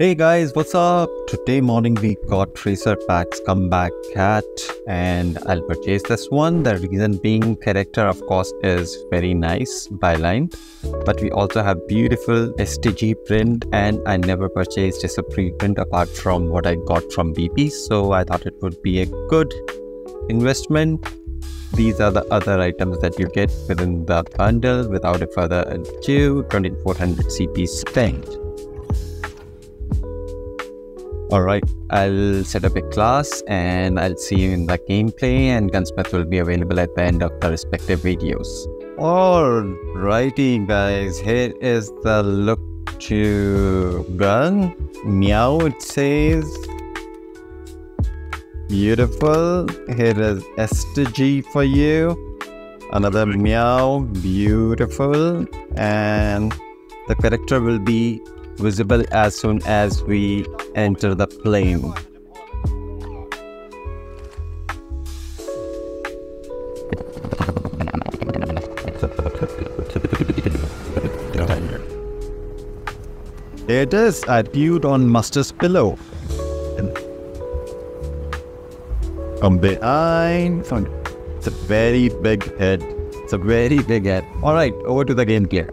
Hey guys, what's up? Today morning we got Tracer Pack's Scumbag Cat and I'll purchase this one. The reason being, character of course is very nice byline, but we also have beautiful STG print and I never purchased just a preprint apart from what I got from BP, so I thought it would be a good investment. These are the other items that you get within the bundle. Without a further ado, 2400 CP spent. Alright, I'll set up a class and I'll see you in the gameplay, and gunsmith will be available at the end of the respective videos. Alrighty guys, here is the look to gun. Meow it says. Beautiful. Here is STG for you. Another meow. Beautiful. And the character will be visible as soon as we enter the plane. There it is. I peed on Master's pillow. From behind. It's a very big head. Alright, over to the game gear.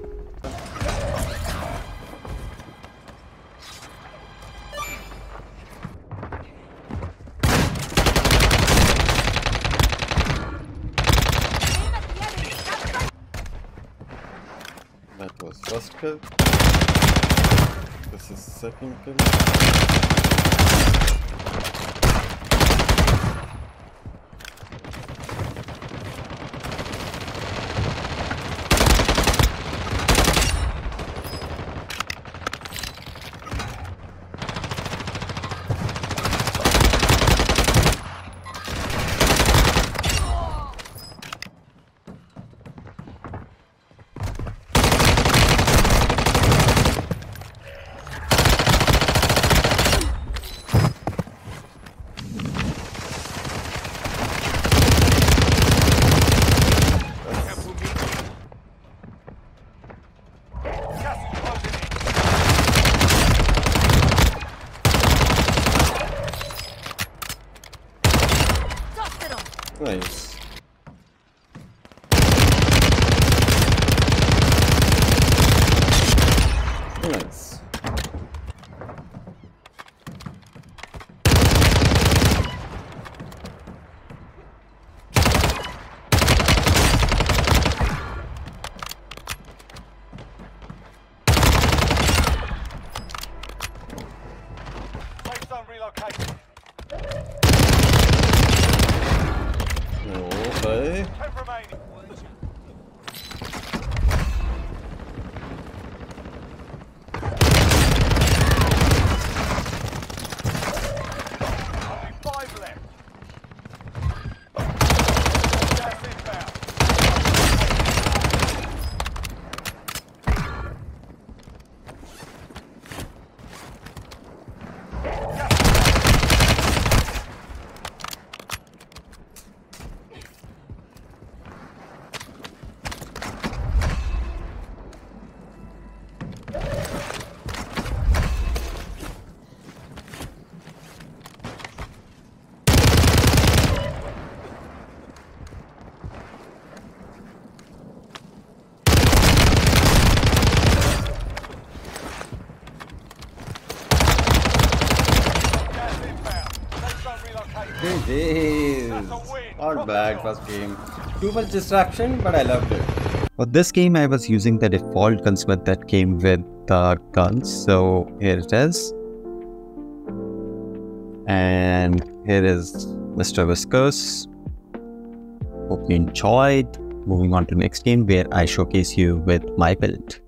That was first kill. This is second kill. Nice. Nice. Place on relocation. Okay. Not bad first game. Too much distraction, but I loved it. For this game, I was using the default gunsmith that came with the guns. So here it is. And here is Mr. Whiskers. Hope you enjoyed. Moving on to next game where I showcase you with my build.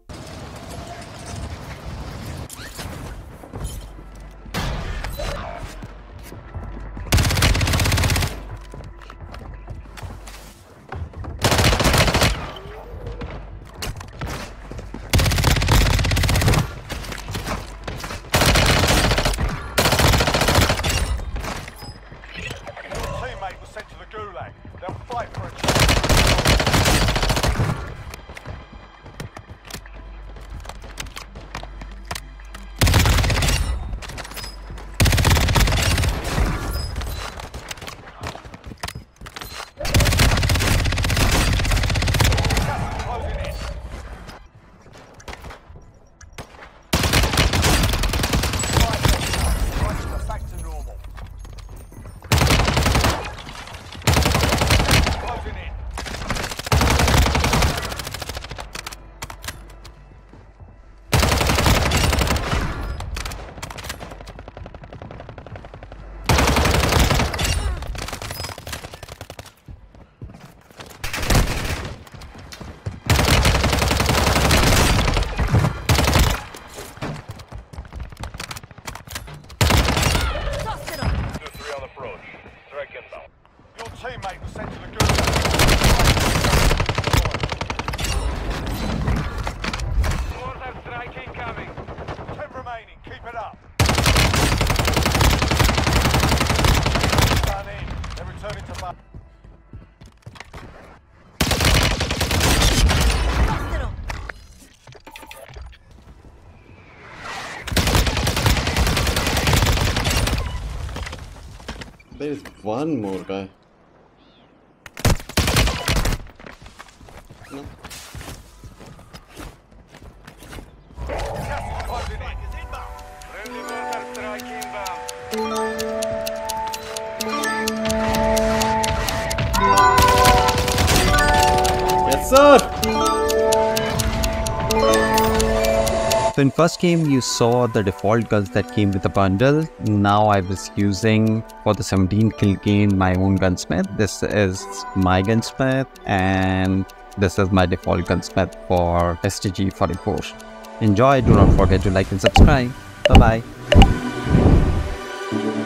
They'll fight for a chance. There's one more guy. No. Yes, sir! So in first game you saw the default guns that came with the bundle. Now I was using for the 17 kill gain my own gunsmith. This is my gunsmith and this is my default gunsmith for STG44. Enjoy, do not forget to like and subscribe. Bye bye.